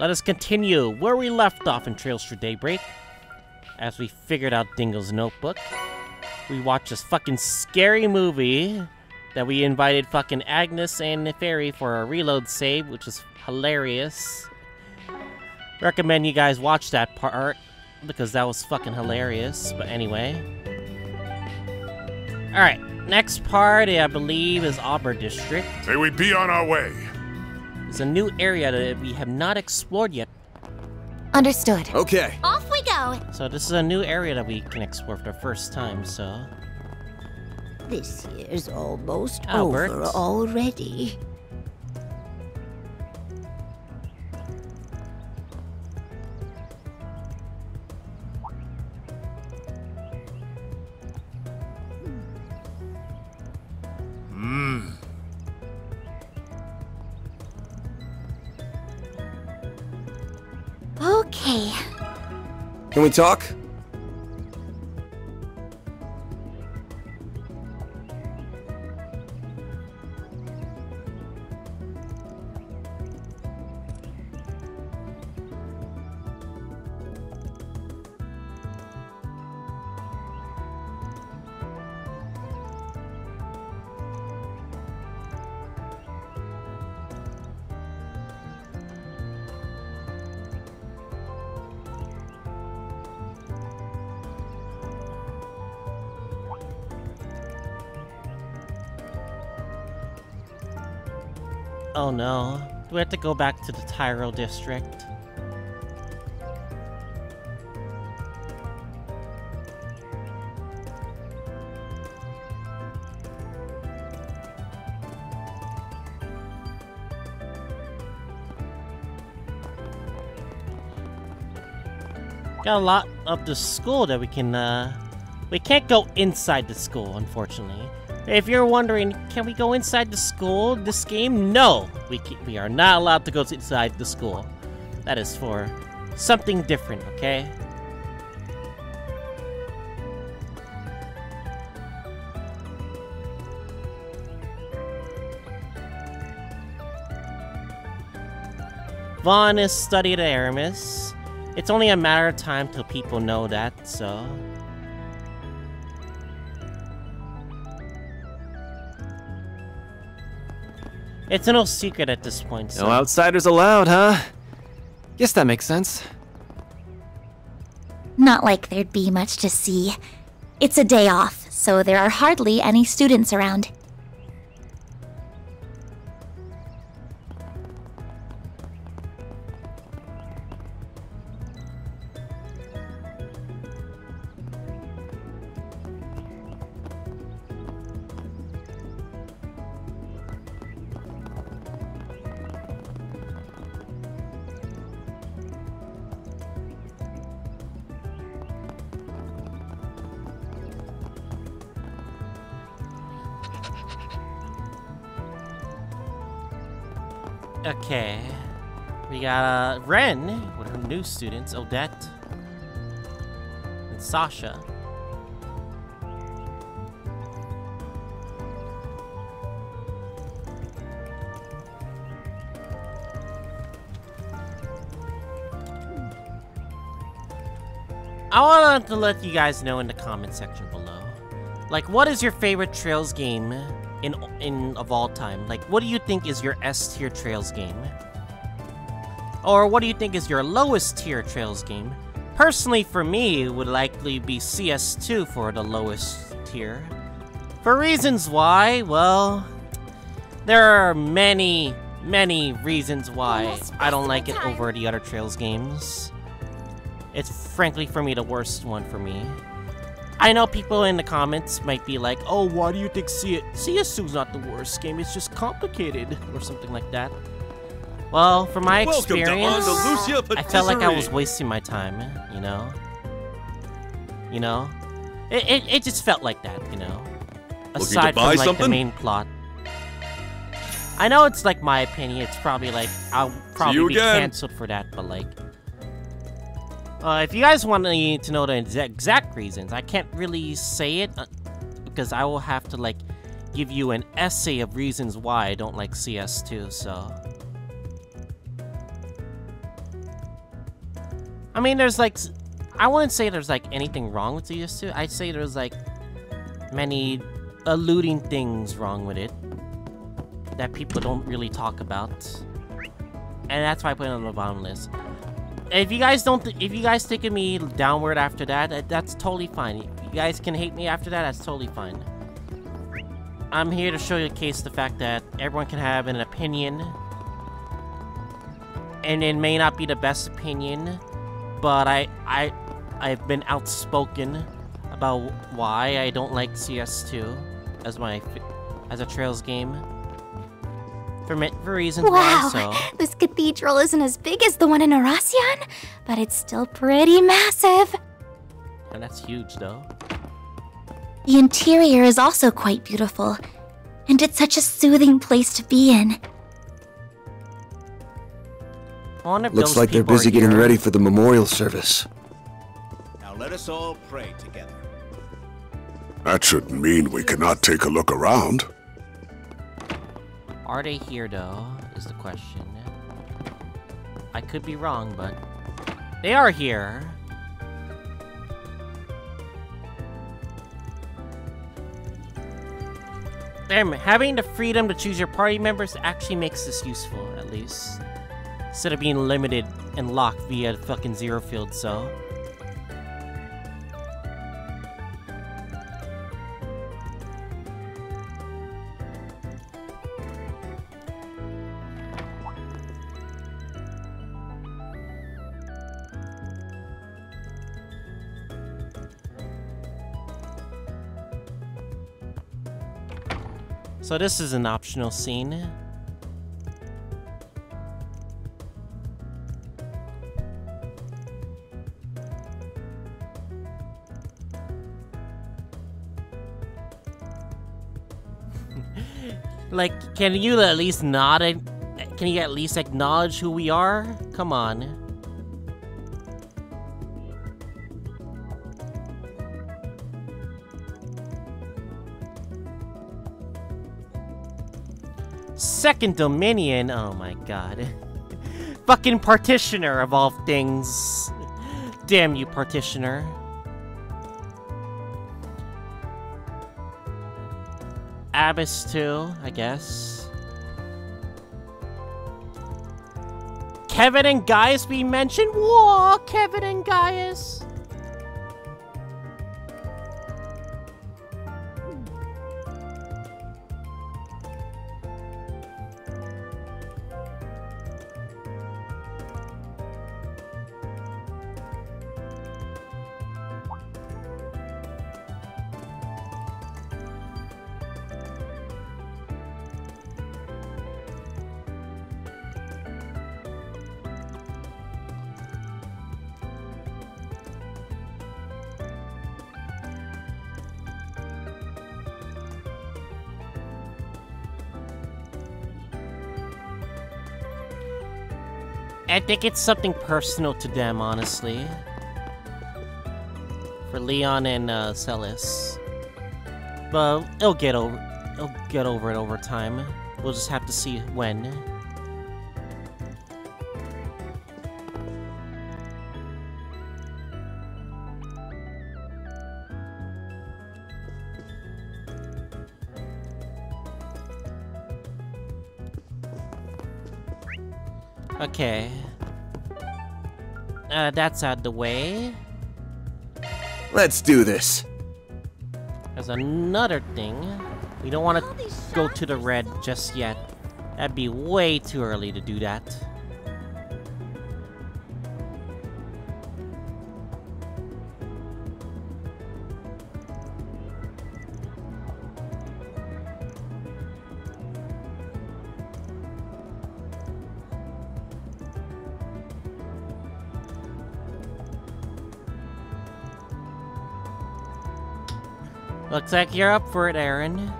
Let us continue where we left off in Trails for Daybreak. As we figured out Dingo's Notebook, we watched this fucking scary movie that we invited fucking Agnes and Neferi for a reload save, which was hilarious. Recommend you guys watch that part, because that was fucking hilarious, but anyway. Alright, next part, I believe, is Auburn District. May we be on our way. It's a new area that we have not explored yet. Understood. Okay. Off we go. So this is a new area that we can explore for the first time, so... This year's almost over already. Okay. Can we talk? Oh no, do we have to go back to the Tyro district? Got a lot of the school that we can, we can't go inside the school, unfortunately. If you're wondering, can we go inside the school this game? No! We are not allowed to go inside the school. That is for something different, okay? Vaughn is studying at Aramis. It's only a matter of time till people know that, so... It's no secret at this point, so... No outsiders allowed, huh? Guess that makes sense. Not like there'd be much to see. It's a day off, so there are hardly any students around. Okay, we got Ren with her new students, Odette and Sasha. I want to let you guys know in the comment section below, like, what is your favorite Trails game? In of all time, like, what do you think is your S tier Trails game? Or what do you think is your lowest tier Trails game? Personally, for me, it would likely be CS2 for the lowest tier. For reasons why, well, there are many, many reasons why I don't like it over the other Trails games. It's frankly, for me, the worst one for me. I know people in the comments might be like, oh, why do you think CS2's not the worst game? It's just complicated, or something like that. Well, from my experience, I felt like I was wasting my time, you know? You know? It just felt like that, you know? Aside from, like, the main plot. I know it's, like, my opinion. It's probably, like, I'll probably be cancelled for that, but, like... if you guys want me to know the exact reasons, I can't really say it, because I will have to, like, give you an essay of reasons why I don't like CS2, so... I mean, there's like, I wouldn't say there's like anything wrong with these two. I'd say there's like many alluding things wrong with it that people don't really talk about, and that's why I put it on the bottom list. If you guys don't, if you guys taking me downward after that, that's totally fine. You guys can hate me after that. That's totally fine. I'm here to showcase the fact that everyone can have an opinion, and it may not be the best opinion, but I've been outspoken about why I don't like CS2 as a Trails game. For reasons why, so. Wow, this cathedral isn't as big as the one in Aracian, but it's still pretty massive. And that's huge, though. The interior is also quite beautiful, and it's such a soothing place to be in. Looks like they're busy getting ready for the memorial service. Now let us all pray together. That shouldn't mean we cannot take a look around. Are they here, though, is the question. I could be wrong, but they are here. Damn, having the freedom to choose your party members actually makes this useful, at least. Instead of being limited and locked via fucking zero field, so. So this is an optional scene. Like, can you at least nod? Can you at least acknowledge who we are? Come on. Second Dominion, oh my god. Fucking Partitioner of all things. Damn you, Partitioner. Abyss too, I guess. Kevin and Gaius be mentioned? Whoa, Kevin and Gaius! I think it's something personal to them, honestly. For Leon and Celis, but it'll get over it over time. We'll just have to see when. Okay. That's out the way. Let's do this. There's another thing. We don't want to go to the red just yet. That'd be way too early to do that. Looks like you're up for it, Aaron.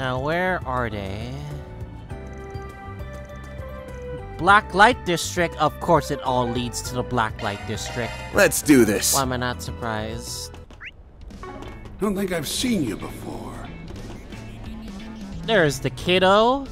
Now, where are they? Blacklight District. Of course, it all leads to the Blacklight District. Let's do this. Why am I not surprised? Don't think I've seen you before. There's the kiddo.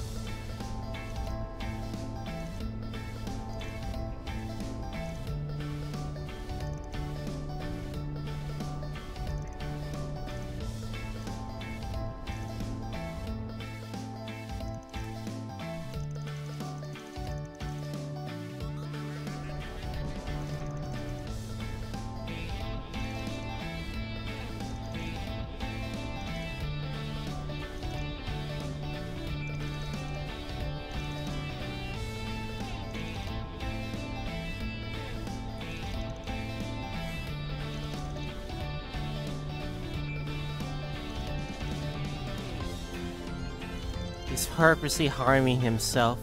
Purposely harming himself.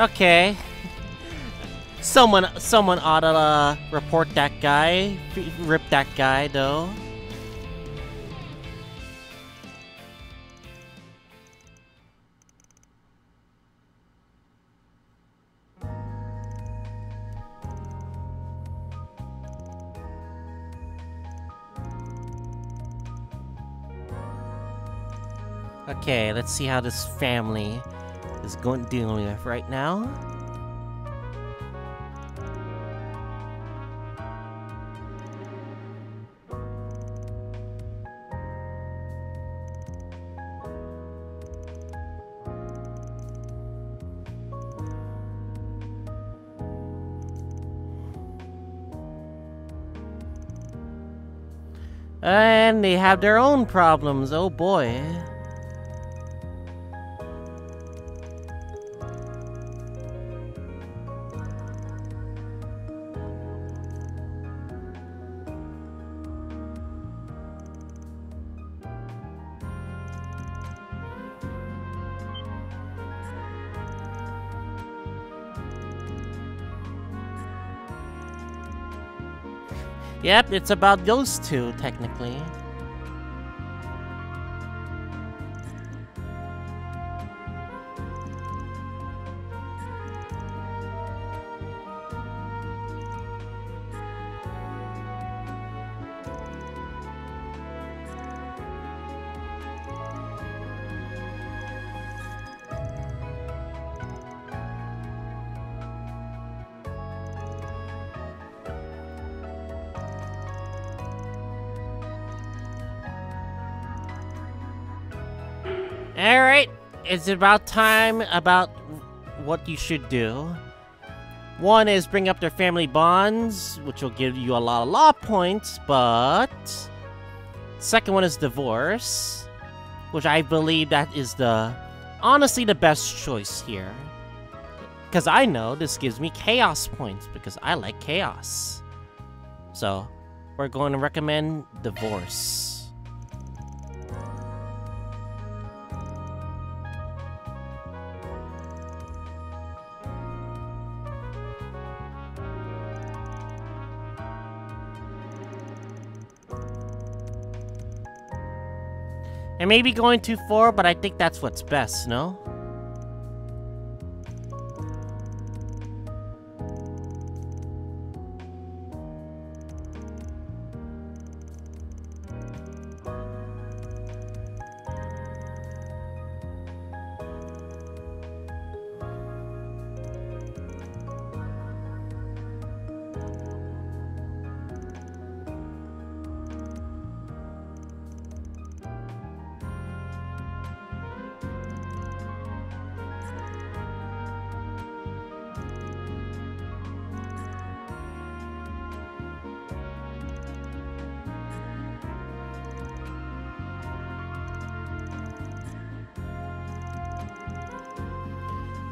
Okay. Someone ought to report that guy. Rip that guy, though. Okay, let's see how this family is going to deal with right now. And they have their own problems, oh boy. Yep, it's about those two, technically. It's about time about what you should do. One is bring up their family bonds, which will give you a lot of law points, but second one is divorce, which I believe that is the honestly the best choice here. Because I know this gives me chaos points because I like chaos. So we're going to recommend divorce. And maybe going too far, but I think that's what's best, no?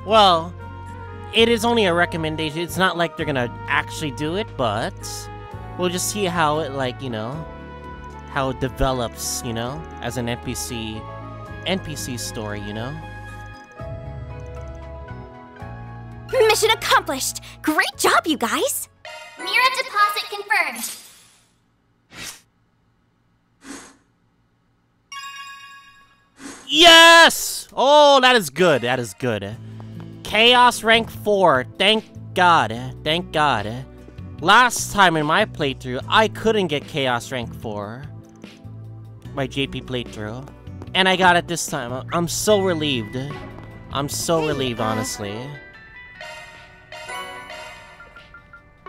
Well, it is only a recommendation. It's not like they're gonna actually do it, but we'll just see how it, like, you know, how it develops, you know, as an NPC story, you know? Mission accomplished! Great job, you guys! Mira deposit confirmed! Yes! Oh, that is good. That is good. Chaos rank 4. Thank God. Thank God. Last time in my playthrough, I couldn't get Chaos rank 4. My JP playthrough. And I got it this time. I'm so relieved. I'm so relieved, honestly.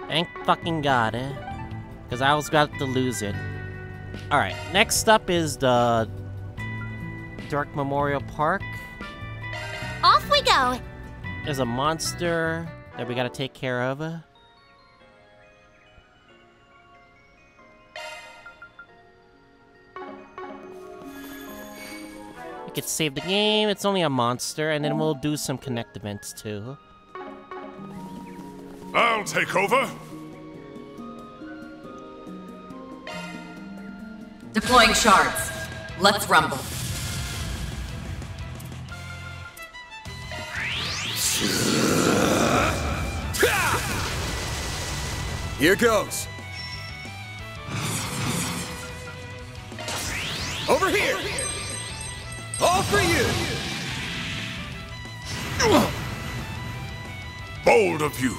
Thank fucking God. Because I was about to lose it. Alright, next up is the Dark Memorial Park. Off we go! There's a monster that we gotta take care of. We could save the game, it's only a monster, and then we'll do some connect events too. I'll take over! Deploying shards. Let's rumble. Here goes. Over here. All for you. Bold of you.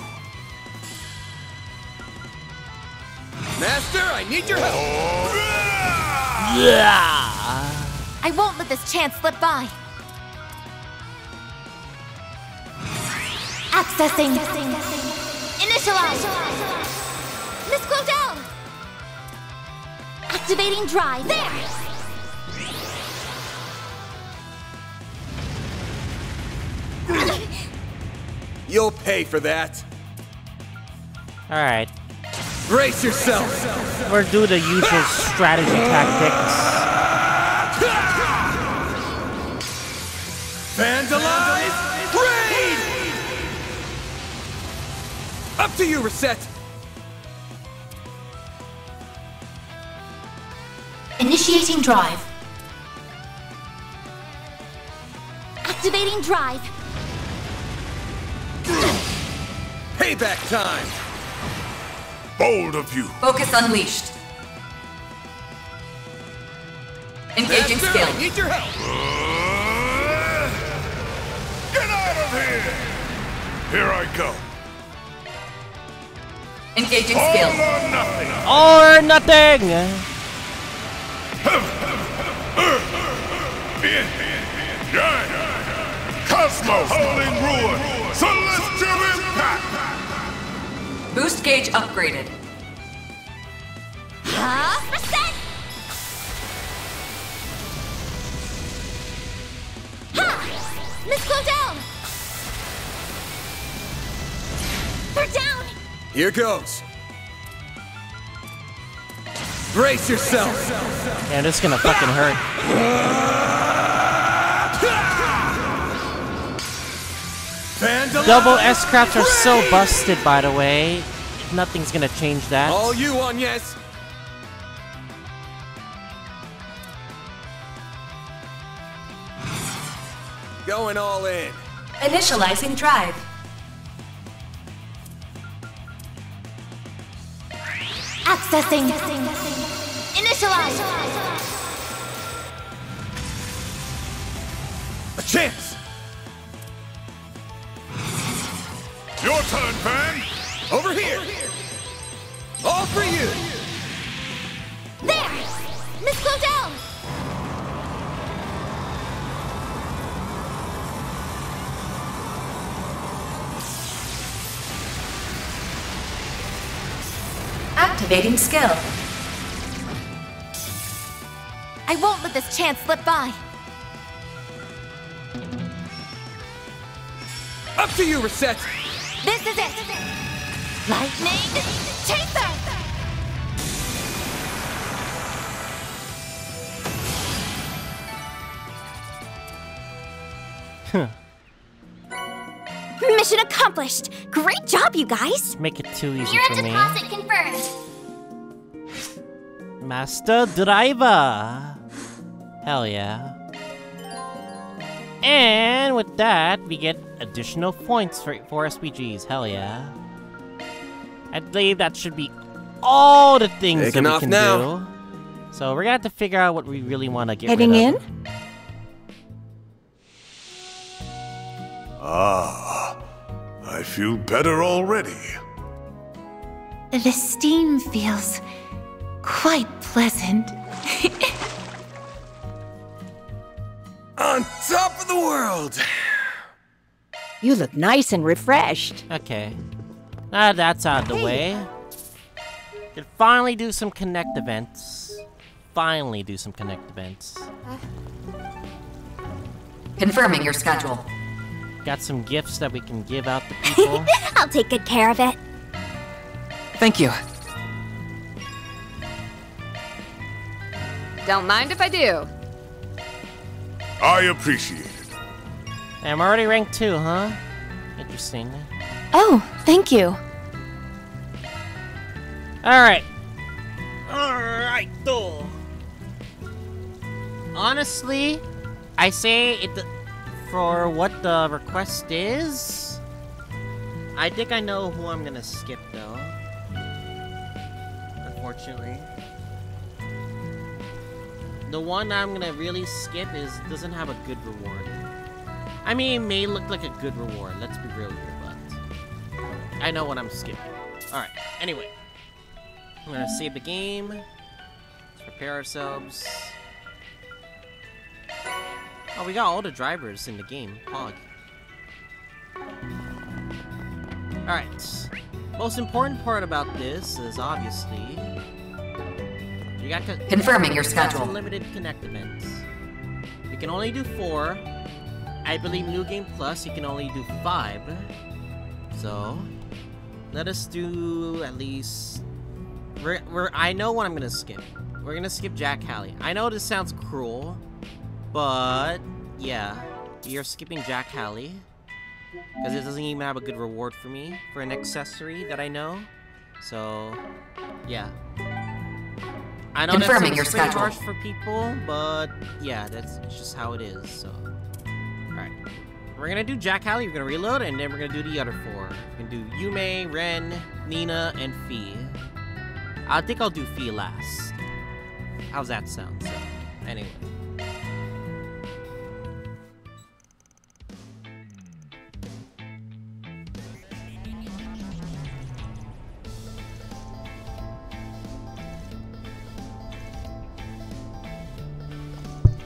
Master, I need your help. Yeah. I won't let this chance slip by. Accessing. Initialize. Miss Clodell. Activating drive. There. You'll pay for that. All right. Brace yourself. We're doing the usual strategy tactics. Vandalize. Up to you, Reset! Initiating drive. Activating drive. Payback time! Bold of you! Focus unleashed. Engaging skill. I need your help! Get out of here! Here I go. Engaging skill. Or nothing! Cosmos holding ruin! Celestial impact! Boost gauge upgraded. Huh? Reset! Ha! Miss Clodell! We're down! Here goes. Brace yourself. Man, this is gonna fucking hurt. Double S-crafts are so busted, by the way. Nothing's gonna change that. All you on, yes. Going all in. Initializing drive. Accessing. Initialize. A chance. Your turn, Van. Over here. All for you. There. Miss Clodell. Activating skill. I won't let this chance slip by. Up to you, Reset. This is it. Lightning Chaser. Huh. Mission accomplished! Great job, you guys! Make it too easy for me. Your deposit confirmed! Master Driver! Hell yeah. And with that, we get additional points for SPGs. Hell yeah. I believe that should be all the things that we can do. So we're gonna have to figure out what we really want to get rid of. Heading in? Ah, I feel better already. The steam feels quite pleasant. On top of the world! You look nice and refreshed. Okay. Now that's out of the way. Could finally do some Connect events. Confirming your schedule. Got some gifts that we can give out to people. I'll take good care of it. Thank you. Don't mind if I do. I appreciate it. I'm already ranked 2, huh? Interesting. Oh, thank you. Alright. Alright, though. Honestly, I say it for what the request is. I think I know who I'm gonna skip, though. Unfortunately. The one I'm gonna really skip doesn't have a good reward. I mean, it may look like a good reward, let's be real here, but I know what I'm skipping. Alright, anyway. I'm gonna save the game. Let's prepare ourselves. Oh, we got all the drivers in the game. Pog. Alright. Most important part about this is obviously you got to confirming your schedule. Limited Connect events. We can only do 4. I believe New Game Plus, you can only do 5. So, let us do at least. I know what I'm gonna skip. We're gonna skip Jack Halle. I know this sounds cruel, but yeah, you're skipping Jack Halle because it doesn't even have a good reward for me for an accessory that I know. So, yeah. I know confirming that's your schedule for people, but yeah, that's just how it is. So, all right, we're gonna do Jack Halle. We're gonna reload, and then we're gonna do the other 4. We're gonna do Yume, Ren, Nina, and Fie. I think I'll do Fie last. How's that sound? So, anyway,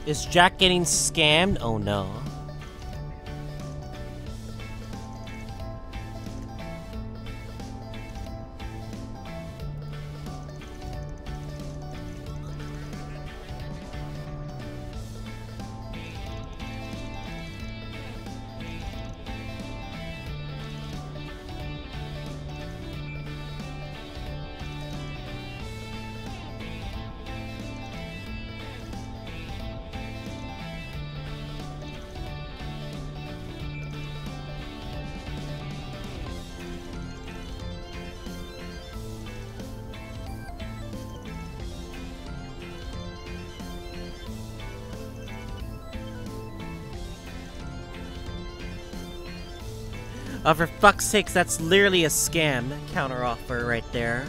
is Jack getting scammed? Oh no. Oh, for fuck's sakes, that's literally a scam counteroffer right there.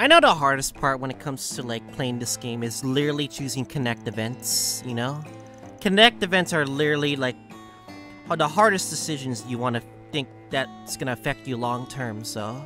I know the hardest part when it comes to like playing this game is literally choosing Connect events, you know? Connect events are literally like the hardest decisions you want to think that's gonna affect you long term, so.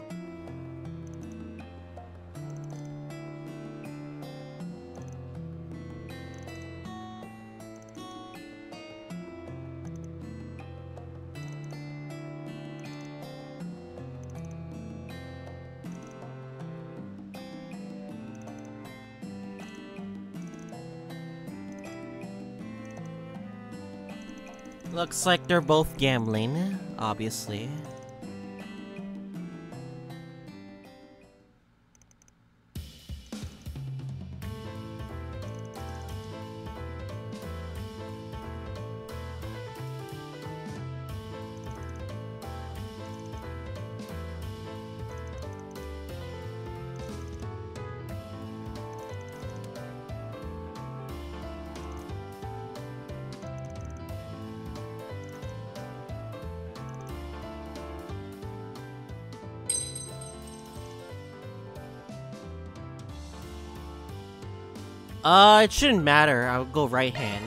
Looks like they're both gambling, obviously. It shouldn't matter. I'll go right hand.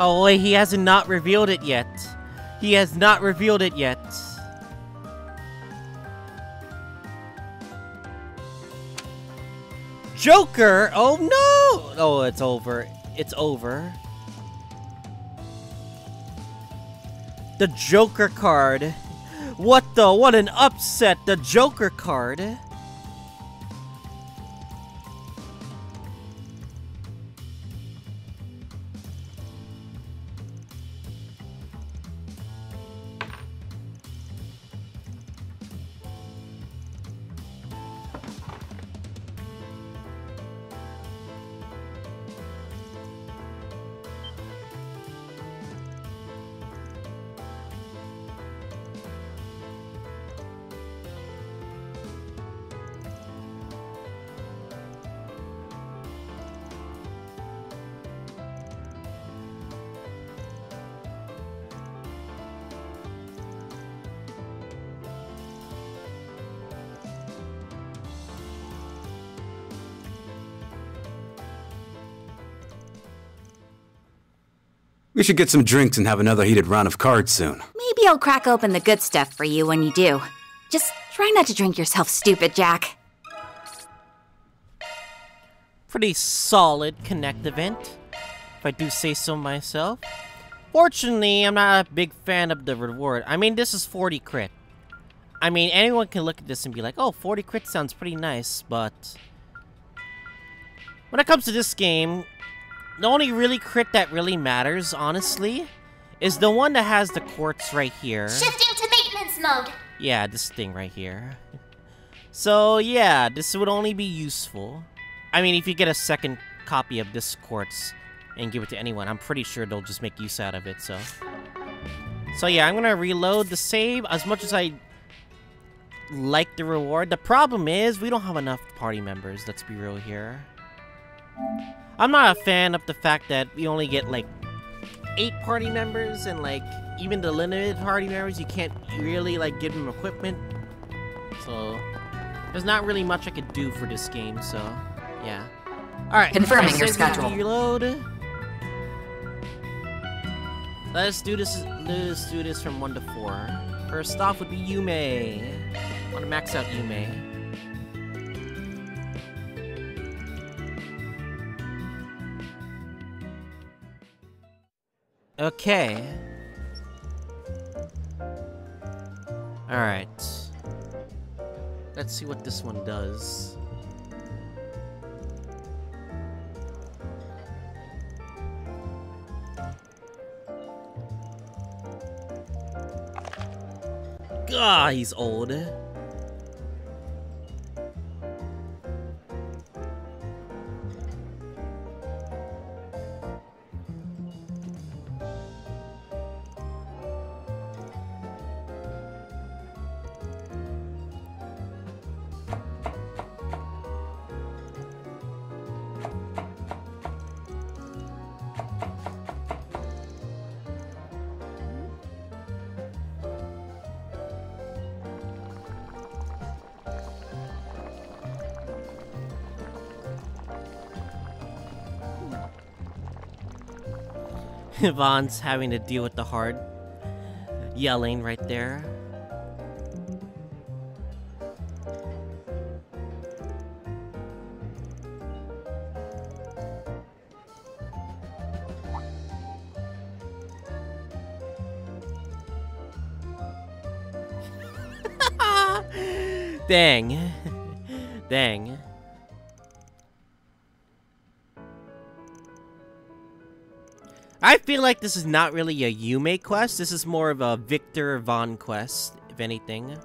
Oh, he has not revealed it yet. He has not revealed it yet. Joker! Oh no! Oh, it's over. It's over. The Joker card. What the? What an upset! The Joker card. We should get some drinks and have another heated round of cards soon. Maybe I'll crack open the good stuff for you when you do. Just try not to drink yourself stupid, Jack. Pretty solid connect event, if I do say so myself. Fortunately, I'm not a big fan of the reward. I mean, this is 40 crit. I mean, anyone can look at this and be like, oh, 40 crit sounds pretty nice, but when it comes to this game, the only really crit that really matters, honestly, is the one that has the quartz right here. Shifting to maintenance mode! Yeah, this thing right here. So, yeah, this would only be useful. I mean, if you get a second copy of this quartz and give it to anyone, I'm pretty sure they'll just make use out of it, so. So, yeah, I'm gonna reload the save as much as I like the reward. The problem is, we don't have enough party members, let's be real here. I'm not a fan of the fact that we only get, like, 8 party members, and, like, even the limited party members, you can't really, like, give them equipment. So, there's not really much I could do for this game, so, yeah. Alright. Confirming your schedule. Reload. Let's do this from 1 to 4. First off would be Yume. I want to max out Yume. Okay. Alright. Let's see what this one does. Gah, he's old. Vaughn's having to deal with the hard yelling right there. Dang. Dang. I feel like this is not really a Yume quest. This is more of a Victor Vaughn quest, if anything.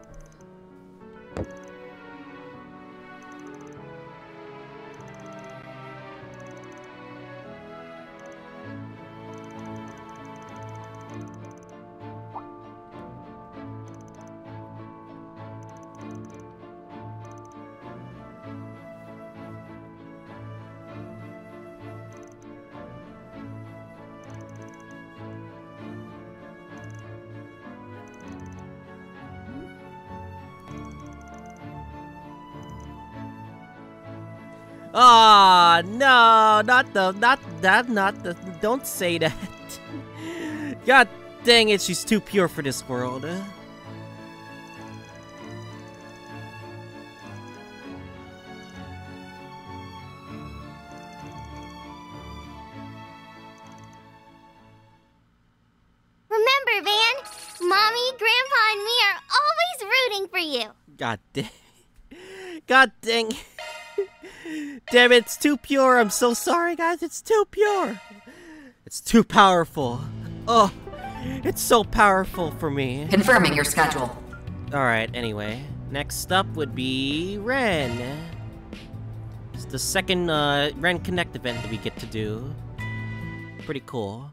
Ah, no, not the, don't say that. God dang it, she's too pure for this world. Remember, Van, Mommy, Grandpa, and me are always rooting for you. God dang. God dang. Damn it, it's too pure. I'm so sorry, guys. It's too pure. It's too powerful. Oh, it's so powerful for me. Confirming your schedule. Alright, anyway. Next up would be Ren. It's the second Ren Connect event that we get to do. Pretty cool.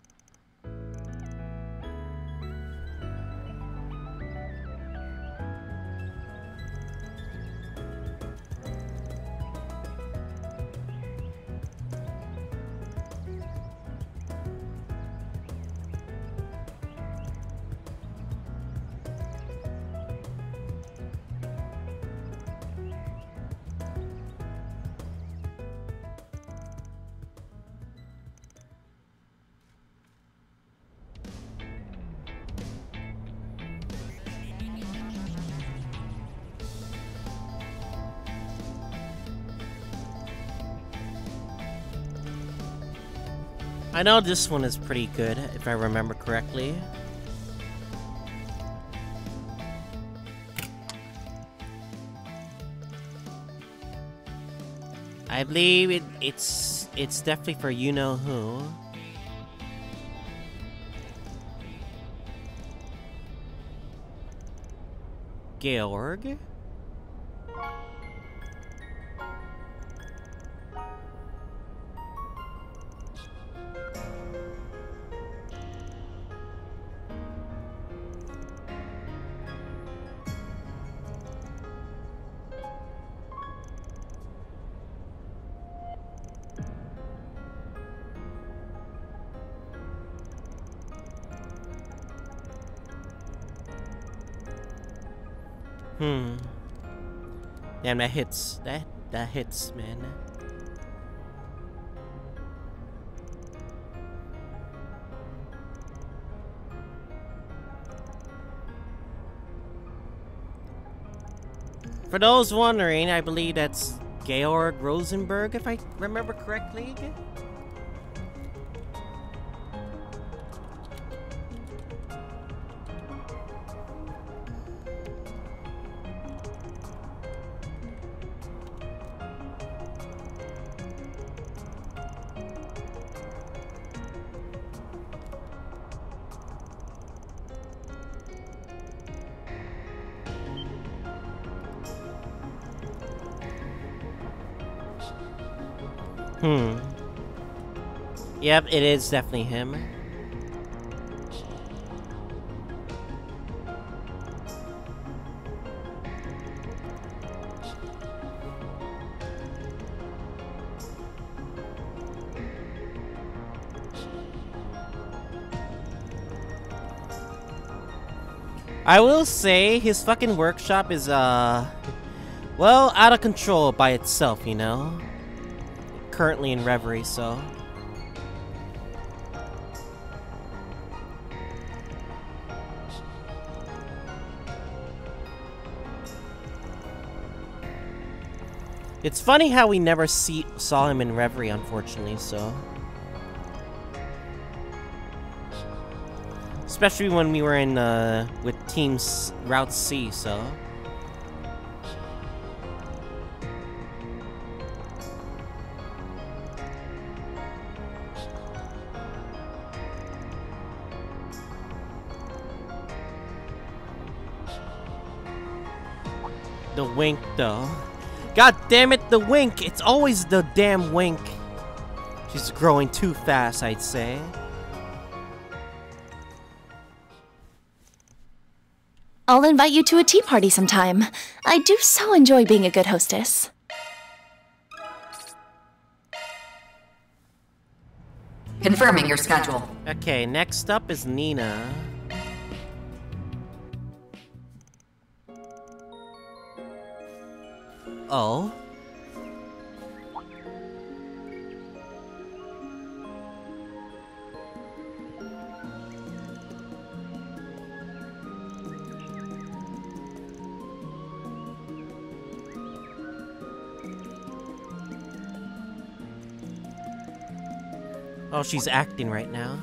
I know this one is pretty good, if I remember correctly. I believe it's definitely for you know who. Georg? Damn, that hits. That hits, man. For those wondering, I believe that's Georg Rosenberg, if I remember correctly. Yep, it is definitely him. I will say his fucking workshop is well, out of control by itself, you know? Currently in Reverie, so It's funny how we never saw him in Reverie, unfortunately, so... Especially when we were in, with teams Route C, so... The wink, though. God damn it, the wink! It's always the damn wink. She's growing too fast, I'd say. I'll invite you to a tea party sometime. I do so enjoy being a good hostess. Confirming your schedule. Okay, next up is Nina. Oh. Oh, she's acting right now.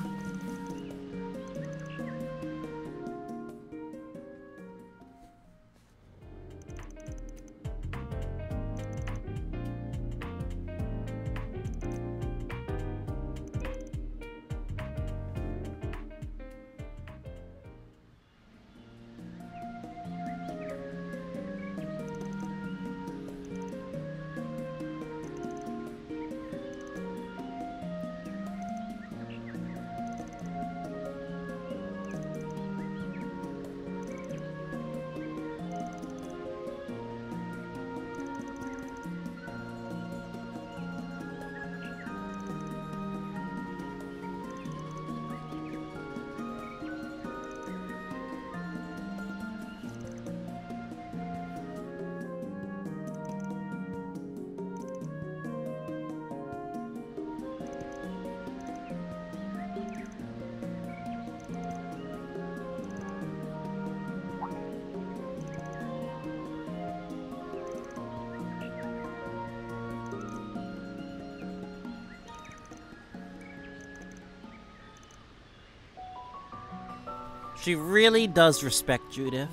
She really does respect Judith,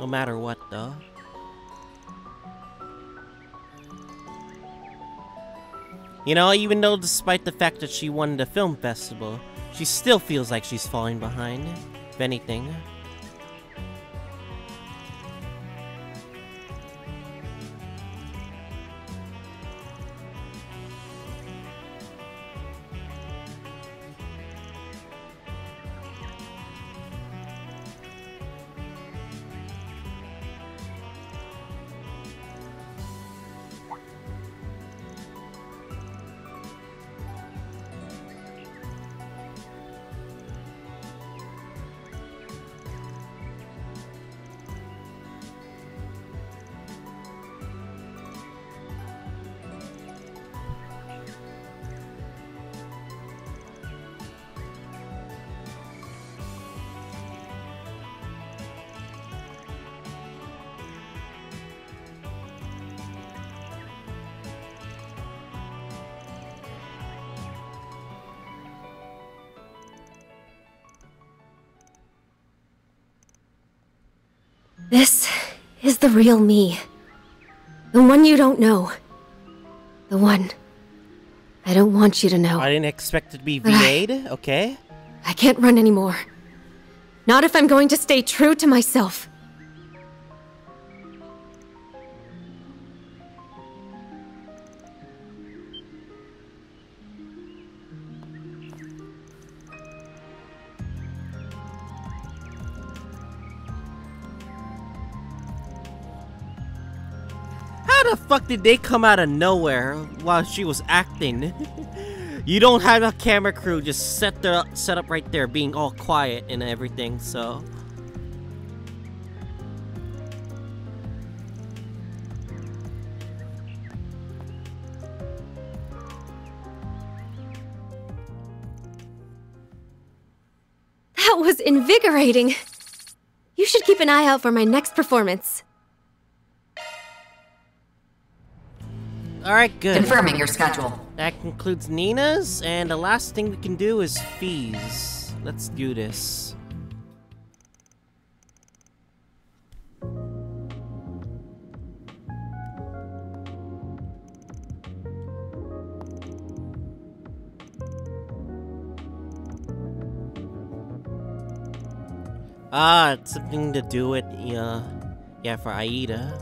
no matter what, though. You know, even though despite the fact that she won the film festival, she still feels like she's falling behind, if anything. The real me. The one you don't know. The one I don't want you to know. I didn't expect it to be VA'd, okay? I can't run anymore. Not if I'm going to stay true to myself. Fuck, did they come out of nowhere while she was acting? You don't have a camera crew just set up right there being all quiet and everything, so that was invigorating. You should keep an eye out for my next performance. Alright, good. Confirming your schedule. That concludes Nina's, and the last thing we can do is Fie's. Let's do this. Ah, it's something to do with, yeah, for Aida.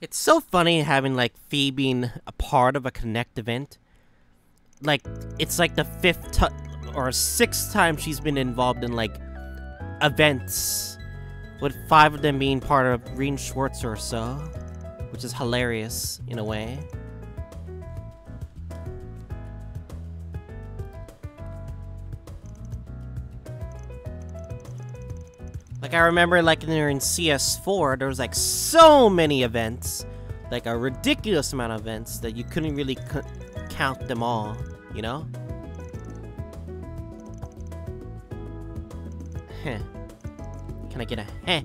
It's so funny having, like, Fie being a part of a Connect event. Like, it's like the fifth or sixth time she's been involved in, like, events. With 5 of them being part of Green Schwartz or so. Which is hilarious, in a way. Like, I remember, like, when we were in CS4, there was, like, so many events. Like, a ridiculous amount of events that you couldn't really count them all, you know? Heh. Can I get a heh?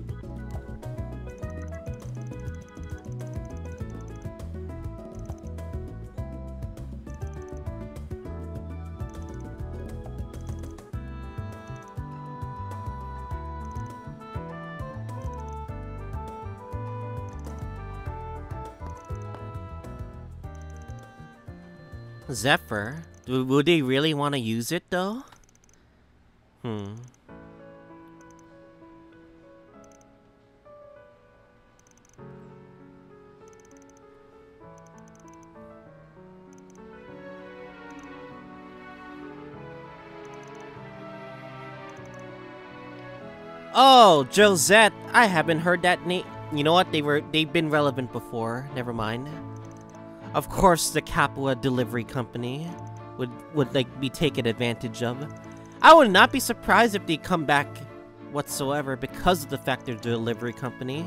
Zephyr? Would they really want to use it, though? Oh, Josette! I haven't heard that name. You know what? They've been relevant before. Never mind. Of course, the Capua delivery company would like be taken advantage of. I would not be surprised if they come back whatsoever because of the fact they're a delivery company.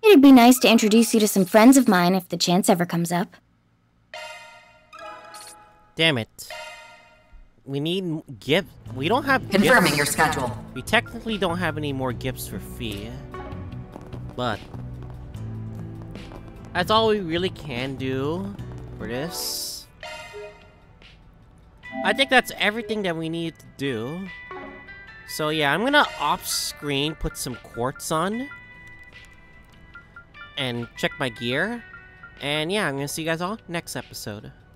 It'd be nice to introduce you to some friends of mine if the chance ever comes up. Damn it. We need gifts. We don't have Confirming your schedule. We technically don't have any more gifts for Fie. But that's all we really can do for this. I think that's everything that we need to do. So yeah, I'm gonna off screen put some quartz on. and check my gear. And yeah, I'm gonna see you guys all next episode.